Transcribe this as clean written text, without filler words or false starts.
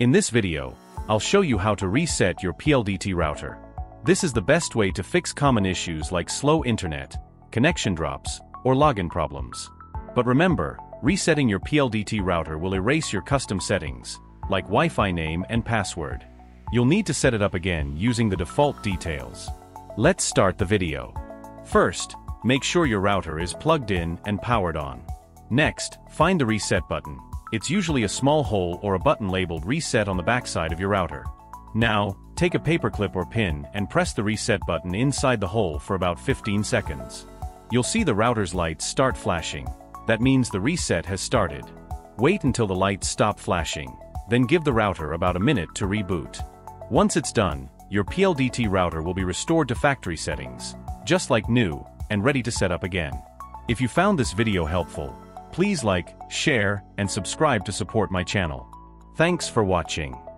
In this video, I'll show you how to reset your PLDT router. This is the best way to fix common issues like slow internet, connection drops, or login problems. But remember, resetting your PLDT router will erase your custom settings, like Wi-Fi name and password. You'll need to set it up again using the default details. Let's start the video. First, make sure your router is plugged in and powered on. Next, find the reset button. It's usually a small hole or a button labeled reset on the backside of your router. Now, take a paperclip or pin and press the reset button inside the hole for about 15 seconds. You'll see the router's lights start flashing. That means the reset has started. Wait until the lights stop flashing, then give the router about a minute to reboot. Once it's done, your PLDT router will be restored to factory settings, just like new, and ready to set up again. If you found this video helpful, please like, share, and subscribe to support my channel. Thanks for watching.